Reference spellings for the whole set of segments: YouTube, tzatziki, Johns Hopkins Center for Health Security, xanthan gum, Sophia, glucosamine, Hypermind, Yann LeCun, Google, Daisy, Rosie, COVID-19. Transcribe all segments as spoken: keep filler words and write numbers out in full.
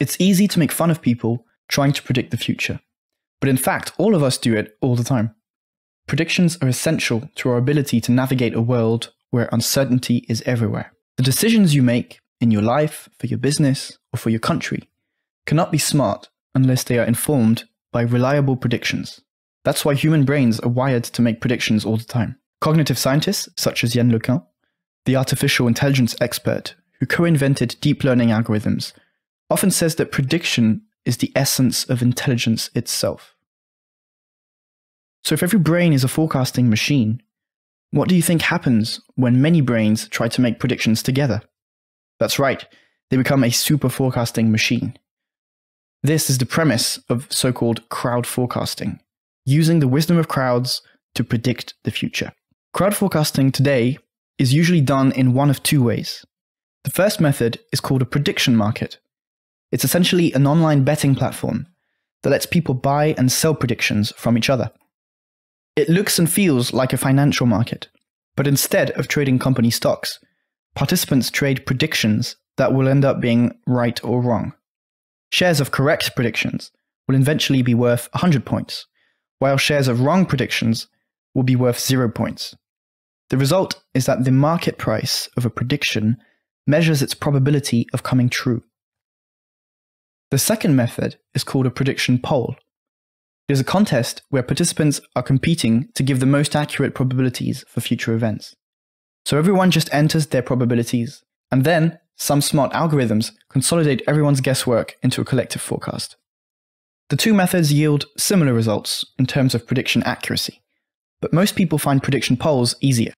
It's easy to make fun of people trying to predict the future, but in fact, all of us do it all the time. Predictions are essential to our ability to navigate a world where uncertainty is everywhere. The decisions you make in your life, for your business, or for your country cannot be smart unless they are informed by reliable predictions. That's why human brains are wired to make predictions all the time. Cognitive scientists, such as Yann LeCun, the artificial intelligence expert who co-invented deep learning algorithms, often says that prediction is the essence of intelligence itself. So if every brain is a forecasting machine, what do you think happens when many brains try to make predictions together? That's right, they become a super forecasting machine. This is the premise of so-called crowd forecasting, using the wisdom of crowds to predict the future. Crowd forecasting today is usually done in one of two ways. The first method is called a prediction market. It's essentially an online betting platform that lets people buy and sell predictions from each other. It looks and feels like a financial market, but instead of trading company stocks, participants trade predictions that will end up being right or wrong. Shares of correct predictions will eventually be worth one hundred points, while shares of wrong predictions will be worth zero points. The result is that the market price of a prediction measures its probability of coming true. The second method is called a prediction poll. It is a contest where participants are competing to give the most accurate probabilities for future events. So everyone just enters their probabilities, and then some smart algorithms consolidate everyone's guesswork into a collective forecast. The two methods yield similar results in terms of prediction accuracy, but most people find prediction polls easier.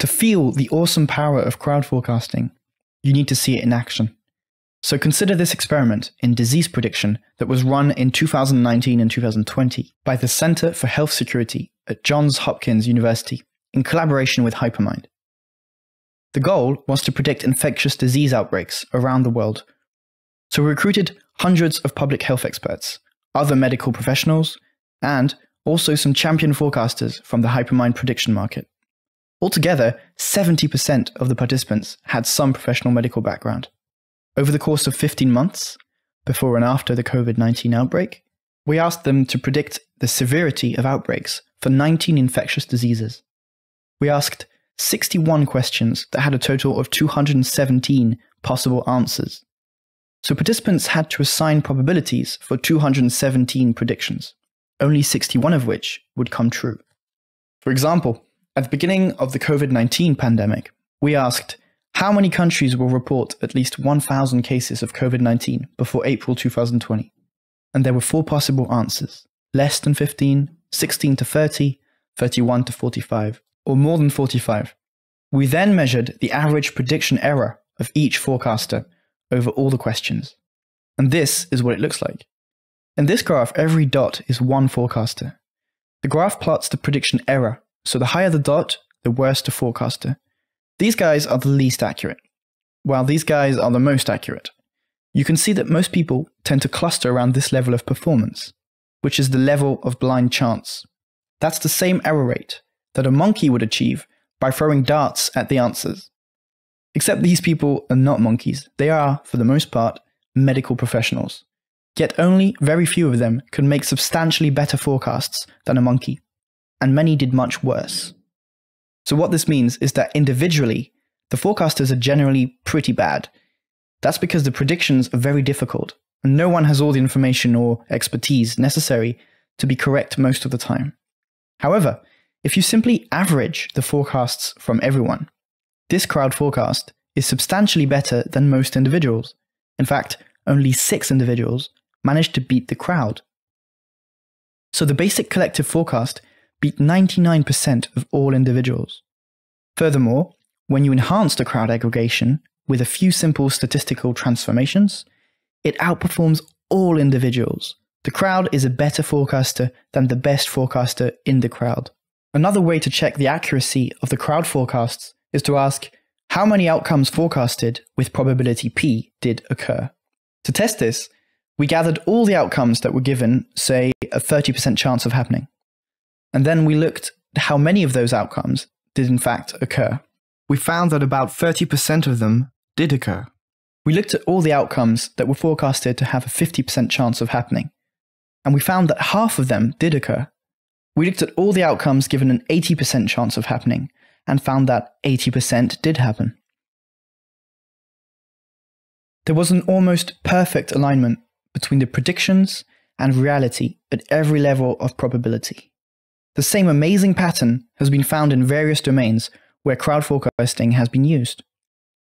To feel the awesome power of crowd forecasting, you need to see it in action. So consider this experiment in disease prediction that was run in two thousand nineteen and two thousand twenty by the Center for Health Security at Johns Hopkins University in collaboration with Hypermind. The goal was to predict infectious disease outbreaks around the world. So we recruited hundreds of public health experts, other medical professionals, and also some champion forecasters from the Hypermind prediction market. Altogether, seventy percent of the participants had some professional medical background. Over the course of fifteen months, before and after the COVID nineteen outbreak, we asked them to predict the severity of outbreaks for nineteen infectious diseases. We asked sixty-one questions that had a total of two hundred seventeen possible answers. So participants had to assign probabilities for two hundred seventeen predictions, only sixty-one of which would come true. For example, at the beginning of the COVID nineteen pandemic, we asked, how many countries will report at least one thousand cases of COVID nineteen before April two thousand twenty? And there were four possible answers, less than fifteen, sixteen to thirty, thirty-one to forty-five, or more than forty-five. We then measured the average prediction error of each forecaster over all the questions. And this is what it looks like. In this graph, every dot is one forecaster. The graph plots the prediction error, so the higher the dot, the worse the forecaster. These guys are the least accurate, while these guys are the most accurate. You can see that most people tend to cluster around this level of performance, which is the level of blind chance. That's the same error rate that a monkey would achieve by throwing darts at the answers. Except these people are not monkeys. They are, for the most part, medical professionals. Yet only very few of them could make substantially better forecasts than a monkey, and many did much worse. So what this means is that individually, the forecasters are generally pretty bad. That's because the predictions are very difficult, and no one has all the information or expertise necessary to be correct most of the time. However, if you simply average the forecasts from everyone, this crowd forecast is substantially better than most individuals. In fact, only six individuals managed to beat the crowd. So the basic collective forecast beat ninety-nine percent of all individuals. Furthermore, when you enhance the crowd aggregation with a few simple statistical transformations, it outperforms all individuals. The crowd is a better forecaster than the best forecaster in the crowd. Another way to check the accuracy of the crowd forecasts is to ask how many outcomes forecasted with probability P did occur. To test this, we gathered all the outcomes that were given, say, a thirty percent chance of happening. And then we looked at how many of those outcomes did in fact occur. We found that about thirty percent of them did occur. We looked at all the outcomes that were forecasted to have a fifty percent chance of happening, and we found that half of them did occur. We looked at all the outcomes given an eighty percent chance of happening, and found that eighty percent did happen. There was an almost perfect alignment between the predictions and reality at every level of probability. The same amazing pattern has been found in various domains where crowd forecasting has been used.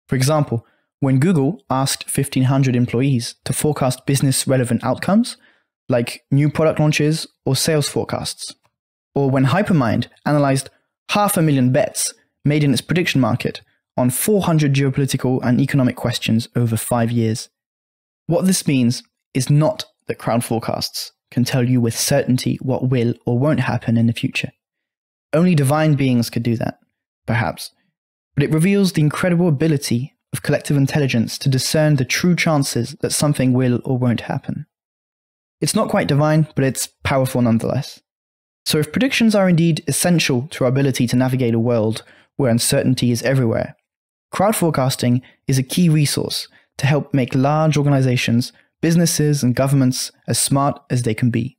For example, when Google asked fifteen hundred employees to forecast business-relevant outcomes, like new product launches or sales forecasts, or when Hypermind analyzed half a million bets made in its prediction market on four hundred geopolitical and economic questions over five years. What this means is not that crowd forecasts can tell you with certainty what will or won't happen in the future. Only divine beings could do that, perhaps, but it reveals the incredible ability of collective intelligence to discern the true chances that something will or won't happen. It's not quite divine, but it's powerful nonetheless. So if predictions are indeed essential to our ability to navigate a world where uncertainty is everywhere, crowd forecasting is a key resource to help make large organizations, businesses, and governments as smart as they can be.